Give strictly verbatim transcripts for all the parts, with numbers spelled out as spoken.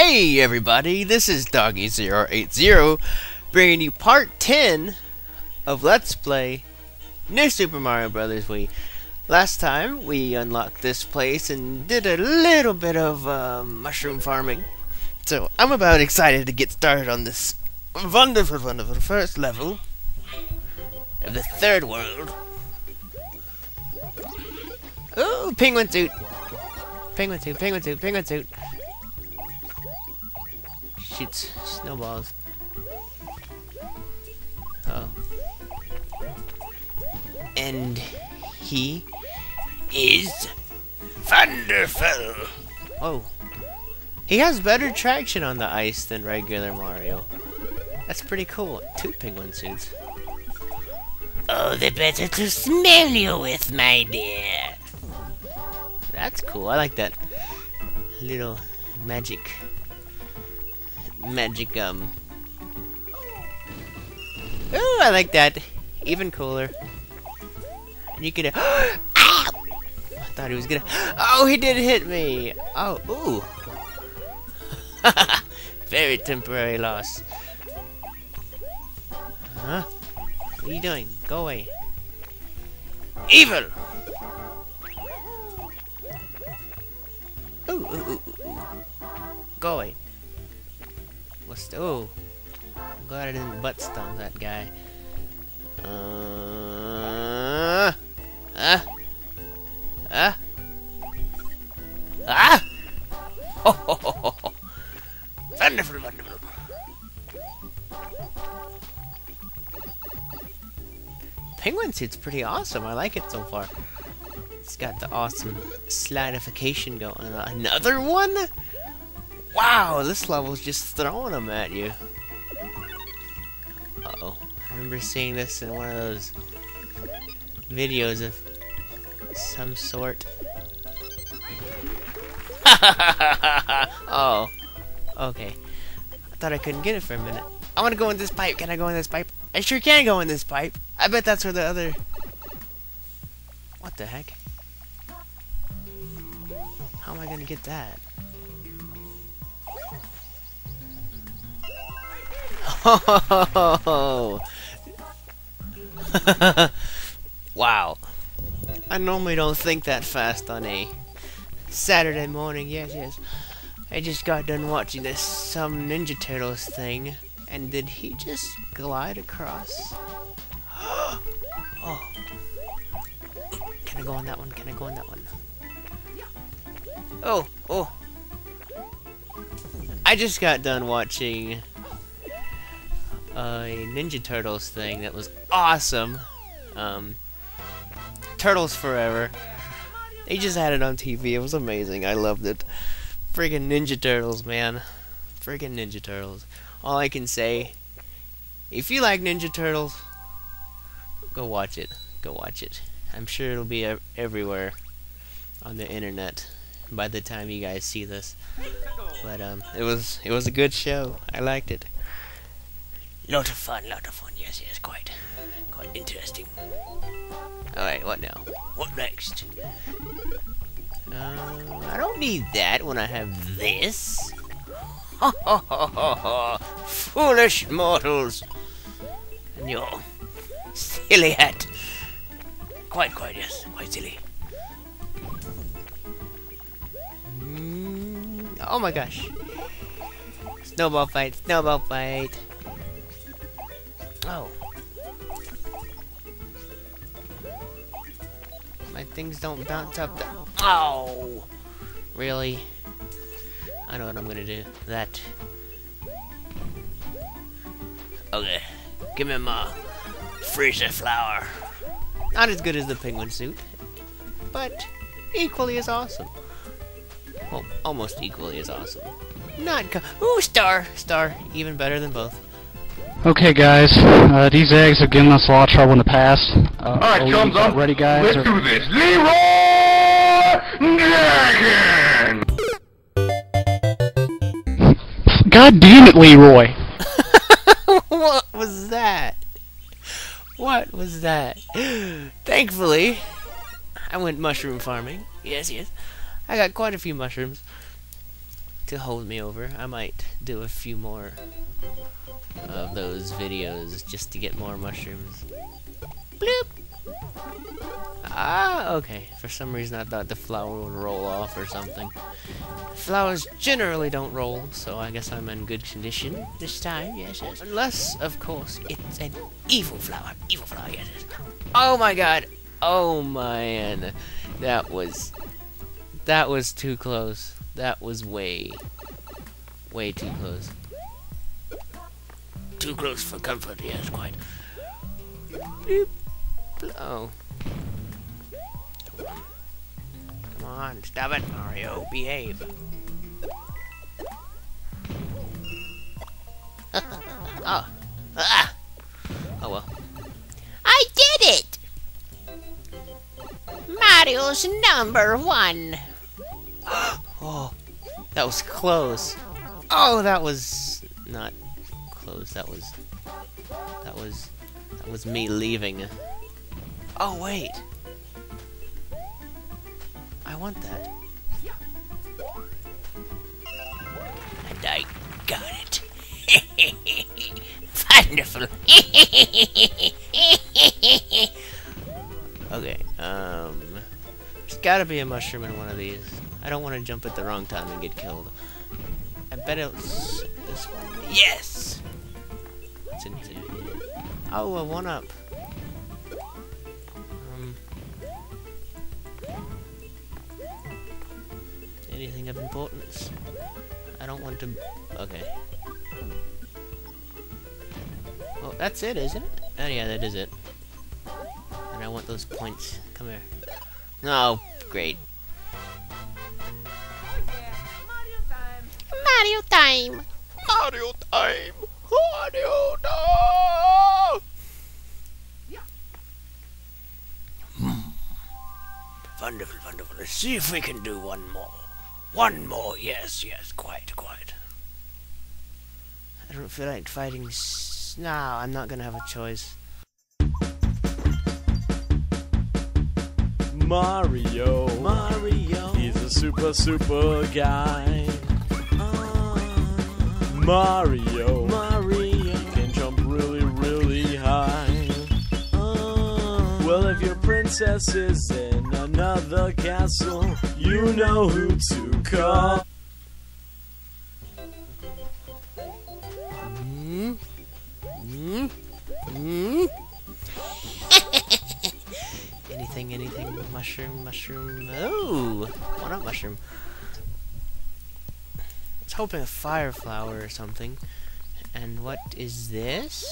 Hey everybody, this is Doggy zero eight zero bringing you part ten of Let's Play New Super Mario Bros. Wii. Last time we unlocked this place and did a little bit of uh, mushroom farming. So I'm about excited to get started on this wonderful, wonderful first level of the third world. Ooh, penguin suit! Penguin suit, penguin suit, penguin suit! Shoots snowballs. Oh. And he is wonderful. Oh. He has better traction on the ice than regular Mario. That's pretty cool. Two penguin suits. Oh, the better to smell you with, my dear. That's cool. I like that little magic. Magic um. Ooh, I like that. Even cooler. And you can. Ow! I thought he was gonna. Oh, he did hit me. Oh, ooh. Very temporary loss. Huh? What are you doing? Go away. Evil. Ooh, ooh, ooh, ooh. Go away. What's the, oh, I'm glad I didn't butt stomp that guy. Uh, uh, uh, ah! Ho ho ho ho ho! Wonderful, wonderful! Penguin suit's pretty awesome, I like it so far. It's got the awesome slidification going on. Another one? Wow, this level's just throwing them at you. Uh-oh. I remember seeing this in one of those videos of some sort. Oh. Okay. I thought I couldn't get it for a minute. I want to go in this pipe. Can I go in this pipe? I sure can go in this pipe. I bet that's where the other... What the heck? How am I going to get that? Oh! Wow. I normally don't think that fast on a Saturday morning. Yes, yes. I just got done watching this some Ninja Turtles thing, and did he just glide across? Oh. Can I go on that one? Can I go on that one? Oh, oh. I just got done watching Uh, a Ninja Turtles thing that was awesome. Um, Turtles Forever. They just had it on T V. It was amazing. I loved it. Friggin' Ninja Turtles, man. Friggin' Ninja Turtles. All I can say, if you like Ninja Turtles, go watch it. Go watch it. I'm sure it'll be ev everywhere on the internet by the time you guys see this. But um, it was it was a good show. I liked it. Lot of fun, lot of fun, yes, yes, quite, quite interesting. Alright, what now? What next? Uh, I don't need that when I have this. Ho ho ho ho ho! Foolish mortals! And your silly hat! Quite, quite, yes, quite silly. Mm, oh my gosh! Snowball fight, snowball fight! Oh. My things don't bounce up the... Oh! Really? I know what I'm gonna do. That. Okay. Give me my freezer flower. Not as good as the penguin suit, but equally as awesome. Well, almost equally as awesome. Not co- Ooh, star! Star. Even better than both. Okay, guys, uh, these eggs have given us a lot of trouble in the past. Uh, Alright, chums up. Ready, guys? Let's or... do this. Leroy Dragon! God damn it, Leroy! What was that? What was that? Thankfully, I went mushroom farming. Yes, yes. I got quite a few mushrooms. to hold me over. I might do a few more of those videos just to get more mushrooms. Bloop! Ah, okay. For some reason I thought the flower would roll off or something. Flowers generally don't roll, so I guess I'm in good condition this time, yes, yes. Unless, of course, it's an evil flower. Evil flower, yes, yes. Oh my god! Oh man! That was... That was too close. That was way... Way too close. Too close for comfort, yes, quite. Bloop. Oh. Come on, stop it, Mario, behave. Oh. Ah. Oh well. I did it! Mario's number one! Oh, that was close. Oh, that was not close. That was... That was... That was me leaving. Oh, wait. I want that. And I got it. Wonderful. Okay, um... there's gotta be a mushroom in one of these. I don't want to jump at the wrong time and get killed. I bet it's this one. Yes! It's in here. Oh, a one-up. Anything of importance. I don't want to... Okay. Well, that's it, isn't it? Oh yeah, that is it. And I want those points. Come here. Oh, great. Mario time! Mario time! Mario time! Yeah. Hmm. Wonderful, wonderful. Let's see if we can do one more. One more, yes, yes, quite, quite. I don't feel like fighting s- No, I'm not gonna have a choice. Mario, Mario, he's a super, super guy. Ah. Mario, Mario, can jump really, really high. Ah. Well, if your princess is in another castle, you know who to call. Mm. Mm. Mm. anything, anything, mushroom, mushroom. Oh, why not mushroom? I was hoping a fire flower or something. And what is this?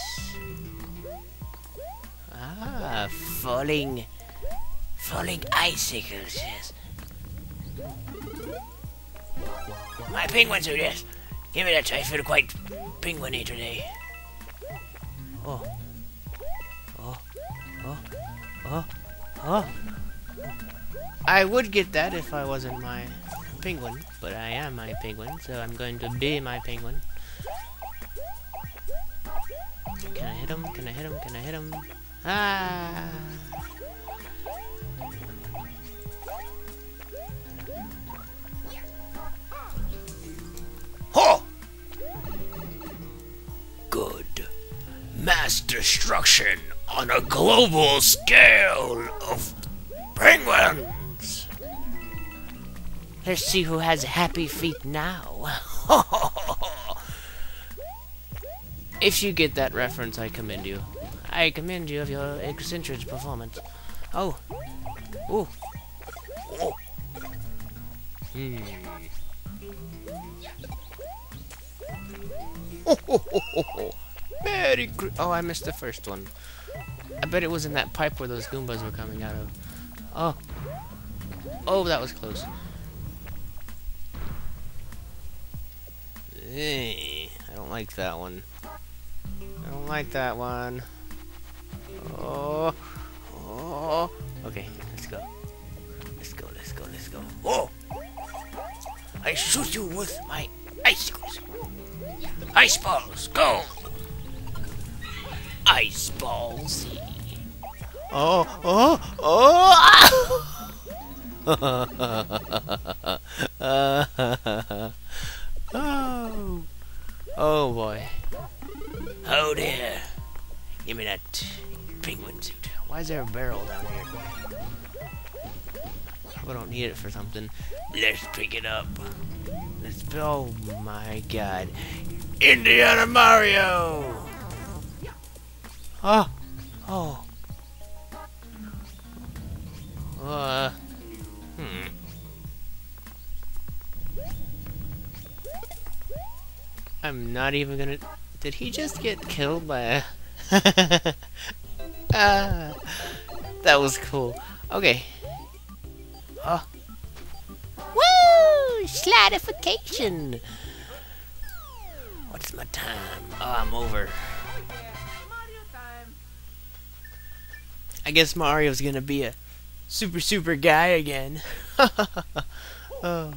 Ah, falling. Falling icicles, yes. My penguins are this. Give me that, I feel quite penguiny today. Oh. Oh. Oh. Oh. Oh. I would get that if I wasn't my penguin, but I am my penguin, so I'm going to be my penguin. Can I hit him? Can I hit him? Can I hit him? Ah! Mass destruction on a global scale of penguins! Let's see who has happy feet now. If you get that reference, I commend you. I commend you of your eccentric performance. Oh. Ooh. Oh. Hmm. Oh, oh, oh, oh, oh. Merry Christmas. Oh, I missed the first one. I bet it was in that pipe where those Goombas were coming out of. Oh. Oh, that was close. I don't like that one. I don't like that one. Oh. Oh. Okay, let's go. Let's go, let's go, let's go. Oh! I shoot you with my icicles. Ice balls, go! Ice balls. Oh, oh, oh! Give me that penguin suit. Why is there a barrel down here? Probably don't need it for something. Let's pick it up. Let's. Oh my God, Indiana Mario! Ah, oh. Uh. Hmm. I'm not even gonna. Did he just get killed by a? Ah, that was cool. Okay. Huh. Woo! Slidification! What's my time? Oh, I'm over. I guess Mario's gonna be a super, super guy again. Oh.